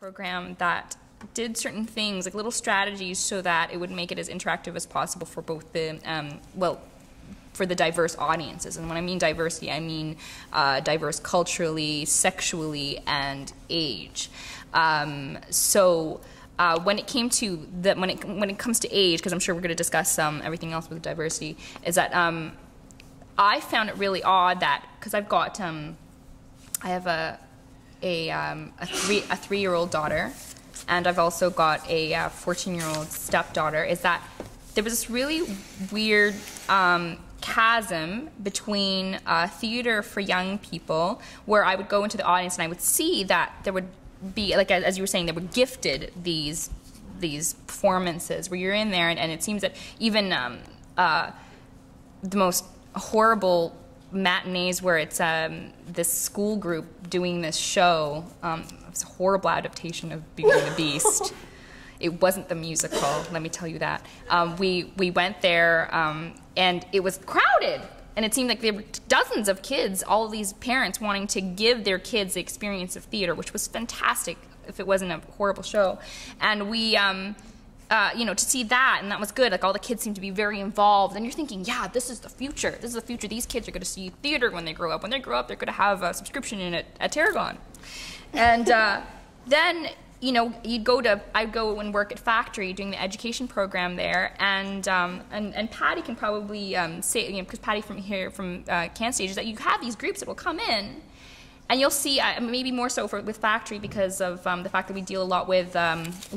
program that did certain things, like little strategies, so that it would make it as interactive as possible for both the, well, for the diverse audiences. And when I mean diversity, I mean diverse culturally, sexually, and age. When it came to the, when it comes to age, because I'm sure we're going to discuss everything else with diversity, is that I found it really odd that, because I've got I have a 3-year-old daughter. And I've also got a 14-year-old stepdaughter, is that there was this really weird chasm between theater for young people, where I would go into the audience and I would see that there would be, like as you were saying, they were gifted these performances where you're in there, and it seems that even the most horrible matinees where it's this school group doing this show, it was a horrible adaptation of Beauty and the Beast. It wasn't the musical, let me tell you that. We went there, and it was crowded, and it seemed like there were dozens of kids, all of these parents wanting to give their kids the experience of theater, which was fantastic if it wasn't a horrible show. And we, you know, to see that, and that was good, like all the kids seemed to be very involved, and you're thinking, yeah, this is the future, this is the future, these kids are gonna see theater when they grow up. When they grow up, they're gonna have a subscription in at Tarragon. And then, you know, you'd go to, I'd go and work at Factory doing the education program there, and Patty can probably say, you know, because Patty from here, from CanStage, is that you have these groups that will come in, and you'll see, maybe more so with Factory because of the fact that we deal a lot with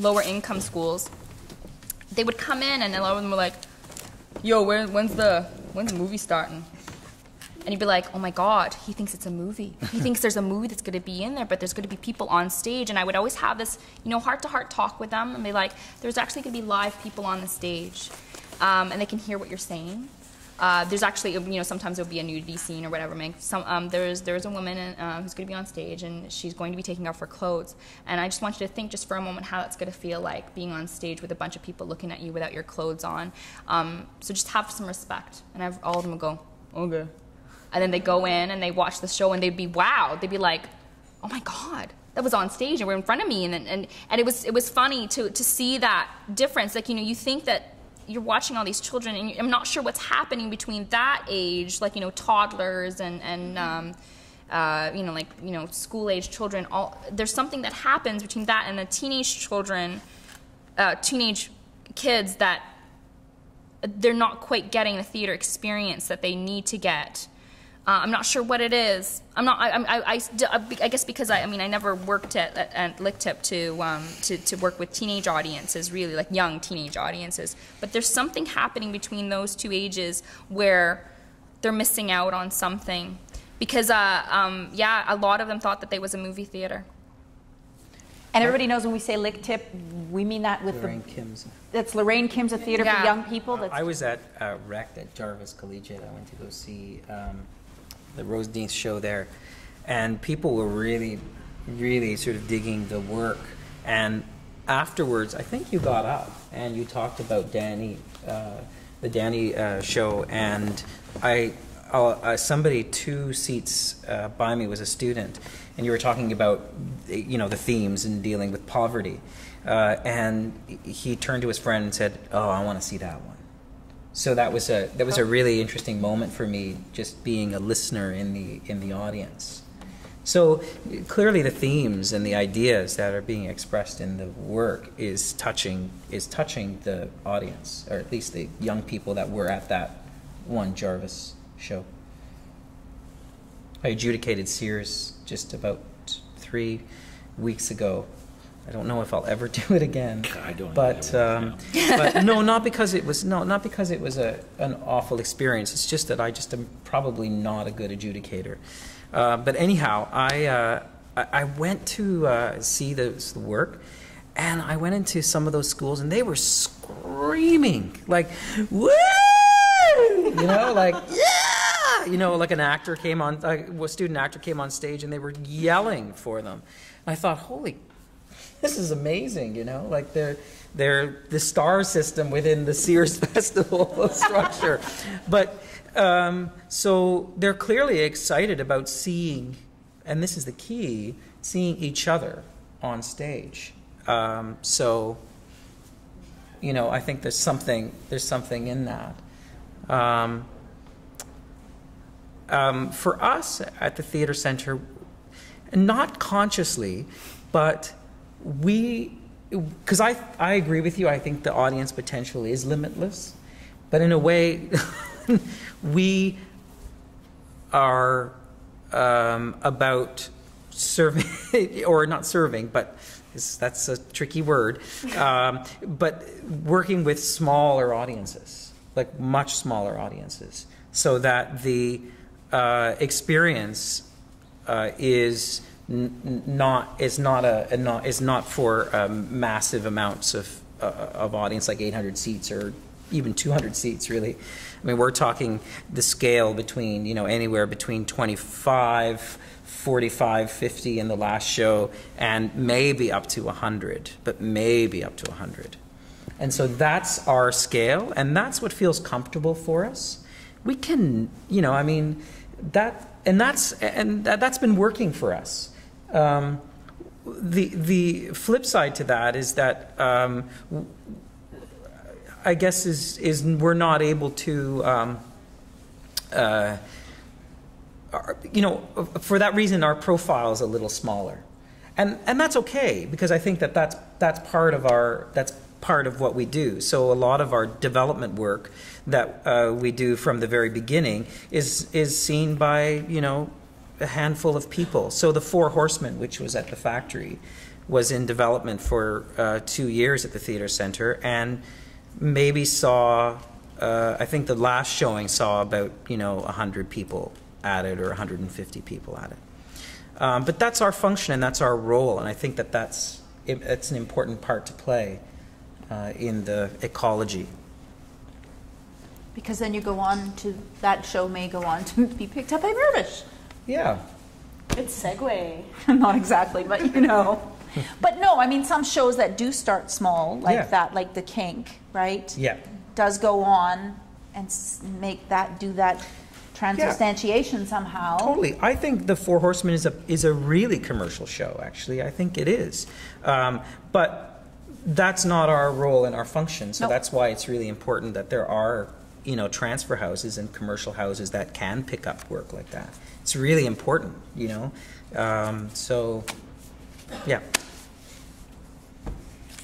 lower income schools. They would come in, and a lot of them were like, yo, when's the movie starting? And you'd be like, oh my God, he thinks it's a movie. He thinks there's a movie that's gonna be in there, but there's gonna be people on stage. And I would always have this, you know, heart-to-heart talk with them, and be like, there's actually gonna be live people on the stage, and they can hear what you're saying. There's actually, you know, sometimes there'll be a nudity scene or whatever. There's a woman who's gonna be on stage, and she's going to be taking off her clothes. And I just want you to think just for a moment how that's gonna feel like, being on stage with a bunch of people looking at you without your clothes on. So just have some respect. And all of them will go, okay. And then they go in and they watch the show, and they'd be wowed. They'd be like, oh my God, that was on stage and we're in front of me. And it was funny to see that difference. Like, you know, you think that you're watching all these children, and I'm not sure what's happening between that age, like, you know, toddlers and you know, like, you know, school-age children. There's something that happens between that and the teenage kids that they're not quite getting the theater experience that they need to get. I'm not sure what it is. I guess because I never worked at Lick-Tip to work with teenage audiences, really, like young teenage audiences. But there's something happening between those two ages where they're missing out on something. Because, yeah, a lot of them thought that they was a movie theater. And everybody knows when we say Lick-Tip, we mean that with Lorraine Kim's. That's Lorraine Kim's, a theater for young people. I was at REC, at Jarvis Collegiate. I went to go see... the Rose Dean show there, and people were really, really sort of digging the work. And afterwards, I think you got up and you talked about Danny, the Danny show, and somebody 2 seats by me was a student, and you were talking about, you know, the themes and dealing with poverty, and he turned to his friend and said, "Oh, I want to see that one." So that was a really interesting moment for me, just being a listener in the audience. So clearly the themes and the ideas that are being expressed in the work is touching the audience, or at least the young people that were at that one Jarvis show. I adjudicated Sears just about 3 weeks ago. I don't know if I'll ever do it again. I don't. But no, not because it was an awful experience. It's just that I just am probably not a good adjudicator. But anyhow, I went to see the work, and I went into some of those schools, and they were screaming like, "Woo!" You know, like yeah, you know, like an actor came on, a student actor came on stage, and they were yelling for them. And I thought, holy. This is amazing, you know, like they're the star system within the Sears Festival structure. But so they're clearly excited about seeing, and this is the key, seeing each other on stage. So, you know, I think there's something in that. For us at the Theatre Centre, not consciously, but we, because I agree with you, I think the audience potential is limitless, but in a way, we are about serving, or not serving, but that's a tricky word, but working with smaller audiences, like much smaller audiences, so that the experience is not for massive amounts of audience, like 800 seats or even 200 seats, really. I mean, we're talking the scale between, you know, anywhere between 25, 45, 50 in the last show, and maybe up to 100, but maybe up to 100. And so that's our scale, and that's what feels comfortable for us. We can, you know, I mean, that's been working for us. The flip side to that is that, I guess, is we're not able to, you know, for that reason, our profile is a little smaller, and that's okay, because I think that that's part of what we do. So a lot of our development work that we do from the very beginning is seen by, you know, a handful of people. So the Four Horsemen, which was at the Factory, was in development for 2 years at the Theatre Centre, and maybe saw, I think the last showing saw about, you know, 100 people at it, or 150 people at it. But that's our function and that's our role, and I think that that's an important part to play in the ecology. Because then you go on to, that show may go on to be picked up by Mirvish. Yeah. It's segue. Not exactly, but you know. But no, I mean, some shows that do start small, like that, like The Kink, right? Yeah. Does go on and make that, do that transubstantiation somehow. Totally. I think The Four Horsemen is a really commercial show, actually. I think it is. But that's not our role and our function, so that's why it's really important that there are, you know, transfer houses and commercial houses that can pick up work like that. It's really important, you know? So, yeah.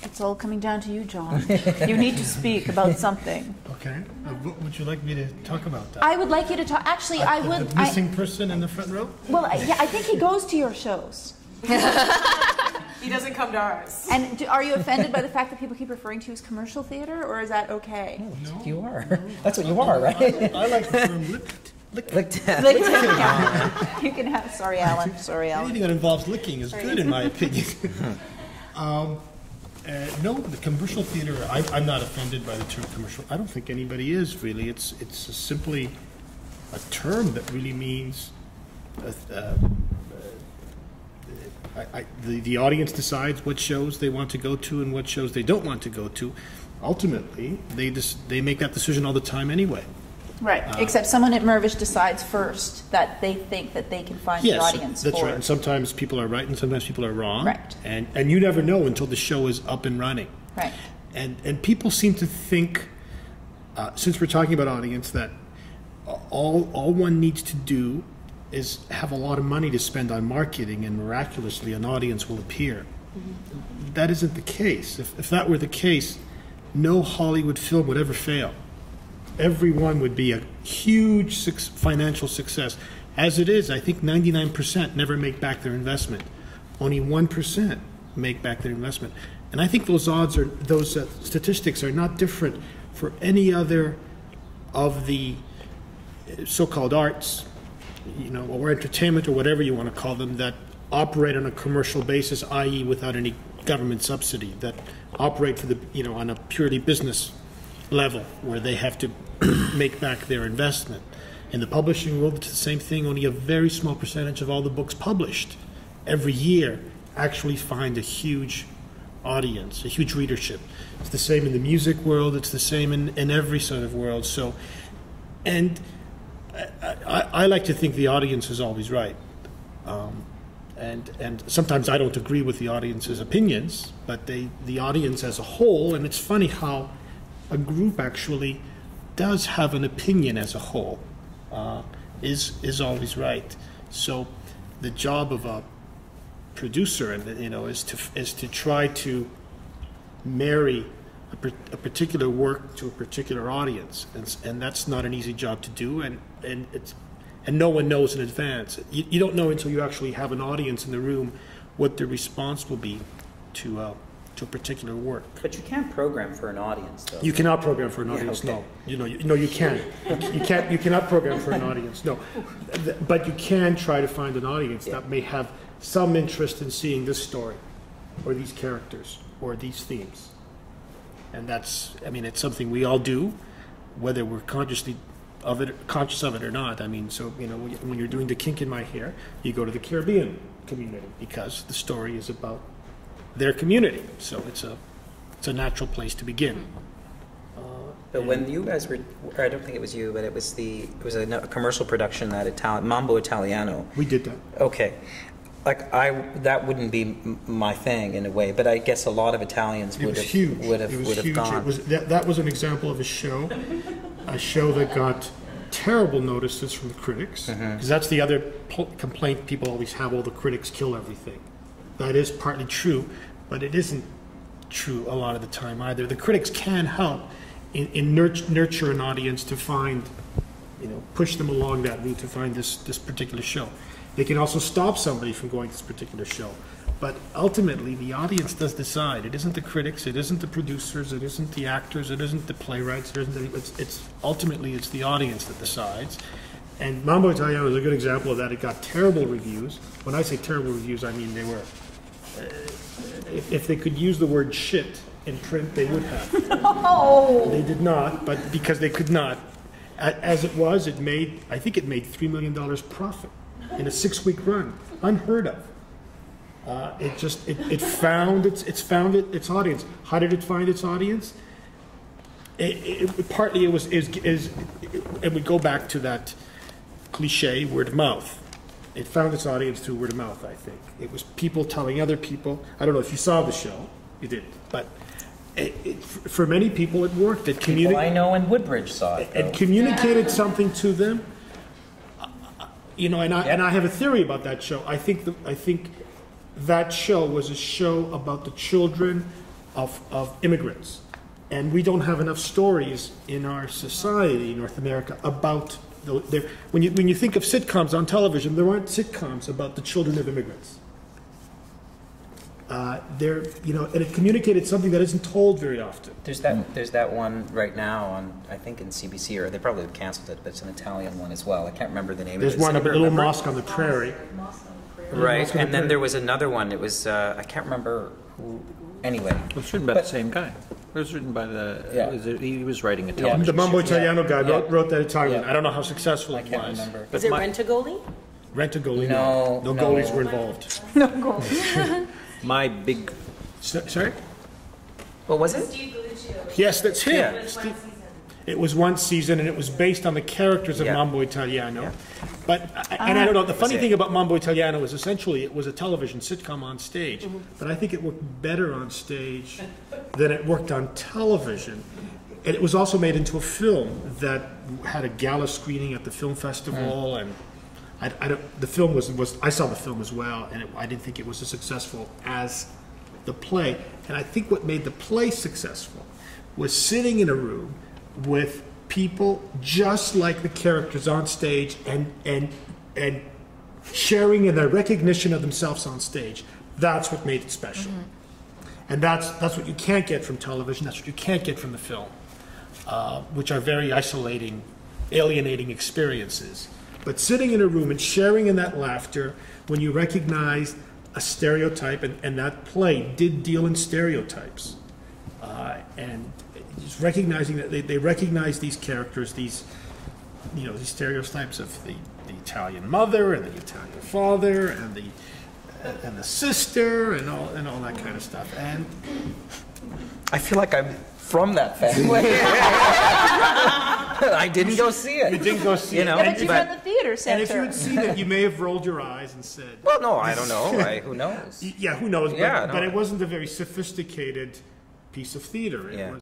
It's all coming down to you, John. You need to speak about something. Okay. What would you like me to talk about? That? I would like you to talk. Actually, I would. The missing person in the front row? Well, yeah, I think he goes to your shows. He doesn't come to ours. And are you offended by the fact that people keep referring to as commercial theater, or is that okay? No, no. You are. No. That's what you are, right? I like the term Lick-Tip. You can have. Sorry, Alan. Sorry, Alan. Anything that involves licking is good, in my opinion. No, the commercial theater. I'm not offended by the term commercial. I don't think anybody is really. It's simply a term that really means the audience decides what shows they want to go to and what shows they don't want to go to. Ultimately, they make that decision all the time anyway. Right, except someone at Mirvish decides first that they think that they can find the audience for. Yes, that's right, and sometimes people are right and sometimes people are wrong. Right. And you never know until the show is up and running. Right. And people seem to think, since we're talking about audience, that all one needs to do is have a lot of money to spend on marketing and miraculously an audience will appear. Mm-hmm. That isn't the case. If that were the case, no Hollywood film would ever fail. Everyone would be a huge financial success. As it is, I think 99% never make back their investment. Only 1% make back their investment. And I think those odds are, those statistics are not different for any other of the so-called arts, you know, or entertainment or whatever you want to call them, that operate on a commercial basis, i.e. without any government subsidy, that operate for the, you know, on a purely business level where they have to make back their investment. In the publishing world, it's the same thing. Only a very small percentage of all the books published every year actually find a huge audience, a huge readership. It's the same in the music world. It's the same in every sort of world. So, and I like to think the audience is always right. And sometimes I don't agree with the audience's opinions, but the audience as a whole, and it's funny how a group actually does have an opinion as a whole, is always right. So the job of a producer, you know, is to try to marry a particular work to a particular audience, and that's not an easy job to do, and no one knows in advance. You don't know until you actually have an audience in the room what the response will be to a particular work. But you can't program for an audience, though. You cannot program for an audience. Yeah, okay. No, you can't. You cannot program for an audience. No, but you can try to find an audience that may have some interest in seeing this story, or these characters, or these themes. And that's, I mean, it's something we all do, whether we're conscious of it or not. I mean, so, you know, when you're doing The Kink in My Hair, you go to the Caribbean community because the story is about their community. So it's a natural place to begin. But when you guys were, I don't think it was you, but it was a commercial production that Mambo Italiano. We did that. Okay. Like that wouldn't be my thing in a way, but I guess a lot of Italians would have gone. It was, that was an example of a show that got terrible notices from the critics, because that's the other complaint people always have: all the critics kill everything. That is partly true, but it isn't true a lot of the time either. The critics can help in nurture an audience to find, you know, push them along that route to find this particular show. They can also stop somebody from going to this particular show. But ultimately, the audience does decide. It isn't the critics, it isn't the producers, it isn't the actors, it isn't the playwrights, ultimately it's the audience that decides. And Mambo Italiano is a good example of that. It got terrible reviews. When I say terrible reviews, I mean they were... if they could use the word shit in print, they would have. No. They did not, but because they could not. As it was, I think it made $3 million profit in a 6-week run. Unheard of. It found its audience. How did it find its audience? It would go back to that cliche, word of mouth. It found its audience through word of mouth, I think. It was people telling other people. I don't know if you saw the show. You didn't. But for many people it worked. It people I know in Woodbridge saw it. It communicated something to them. You know, and I have a theory about that show. I think that show was a show about the children of immigrants. And we don't have enough stories in our society, in North America, about when you think of sitcoms on television, there aren't sitcoms about the children of immigrants. You know, and it communicated something that isn't told very often. There's that one right now on, I think, in CBC, or they probably have canceled it, but it's an Italian one as well. I can't remember the name. There's one about Little Mosque on the Prairie. Right, and then there was another one. It was, I can't remember who, anyway. It was written by the same guy. It was written by the, he was writing a television show. The Mambo Italiano guy wrote that Italian. Yeah. I don't know how successful it was. I can't remember. Is it Rent-A-Goalie? Rent-A-Goalie, no. No goalies were involved. No goalies. My big... Sorry? What was it? Steve Galluccio. Yes, that's him. Yeah. It was one season, and it was based on the characters of Mambo Italiano. Yeah. But, I don't know, the funny thing about Mambo Italiano is essentially it was a television sitcom on stage, but I think it worked better on stage than it worked on television. And it was also made into a film that had a gala screening at the film festival, and the film was I saw the film as well, and I didn't think it was as successful as the play. And I think what made the play successful was sitting in a room with people just like the characters on stage, and sharing in their recognition of themselves on stage. That's what made it special. And that's what you can't get from television. That's what you can't get from the film, which are very isolating, alienating experiences. But sitting in a room and sharing in that laughter when you recognize a stereotype, and that play did deal in stereotypes, and just recognizing that they recognize these characters, these stereotypes of the Italian mother and the Italian father and the sister and all that kind of stuff. And I feel like I'm from that family. I didn't go see it. You didn't go see it. You know, but you were at the theater. Theatre Centre. And if you had seen it, you may have rolled your eyes and said... Well, no, I don't know. Who knows? Yeah, who knows? But, yeah, no, but it wasn't a very sophisticated piece of theatre. It was